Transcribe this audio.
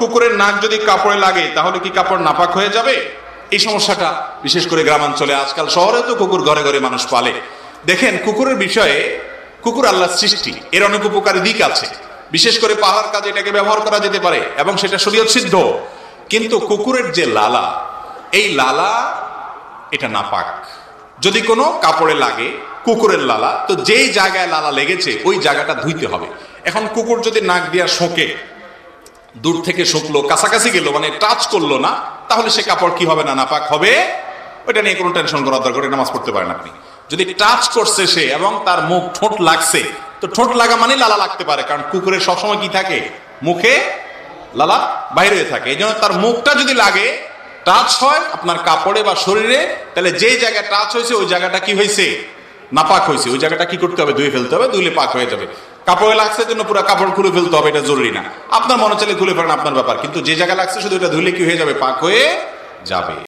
কুকুরের নাক যদি কাপড়ে লাগে তাহলে কি কাপড় নাপাক হয়ে যাবে? এই সমস্যাটা বিশেষ করে গ্রামাঞ্চলে, আজকাল শহরে তো কুকুর ঘরে ঘরে মানুষ পালে। দেখেন কুকুরের বিষয়ে, কুকুর আল্লাহর সৃষ্টি, এর অনেক উপকারী দিক আছে, বিশেষ করে পাহাড় কাজে এটাকে ব্যবহার করা যেতে পারে এবং সেটা শরীয়ত সিদ্ধ। কিন্তু কুকুরের যে লালা, এই লালা এটা নাপাক। যদি কোনো কাপড়ে লাগে কুকুরের লালা, তো যেই জায়গায় লালা লেগেছে ওই জায়গাটা ধুইতে হবে। এখন কুকুর যদি নাক দিয়া শোঁকে, দূর থেকে শুকলো, কাছাকাছি গেল মানে টাচ করলো না, তাহলে সে কাপড় কি হবে? না, নাপাক হবে। ওইটা নিয়ে কোনো টেনশন করার দরকার, এটা নামাজ পড়তে পারেন আপনি। যদি টাচ করছে সে এবং তার মুখ ঠোঁট লাগছে, তো ঠোঁট লাগা মানে লালা লাগতে পারে, কারণ কুকুরের সবসময় কি থাকে? মুখে লালা বাইরে থাকে। এই জন্য তার মুখটা যদি লাগে, টাচ হয় আপনার কাপড়ে বা শরীরে, তাহলে যেই জায়গায় টাচ হয়েছে ওই জায়গাটা কি হয়েছে? নাপাক হয়েছে। ওই জায়গাটা কি করতে হবে? ধুয়ে ফেলতে হবে, ধুলে পাক হয়ে যাবে। কাপড়ে লাগছে জন্য পুরো কাপড় খুলে ফেলতে হবে এটা জরুরি না, আপনার মনে চাইলে খুলে ফেলেন, আপনার ব্যাপার। কিন্তু যে জায়গায় লাগছে শুধু এটা ধুলে কি হয়ে যাবে? পাক হয়ে যাবে।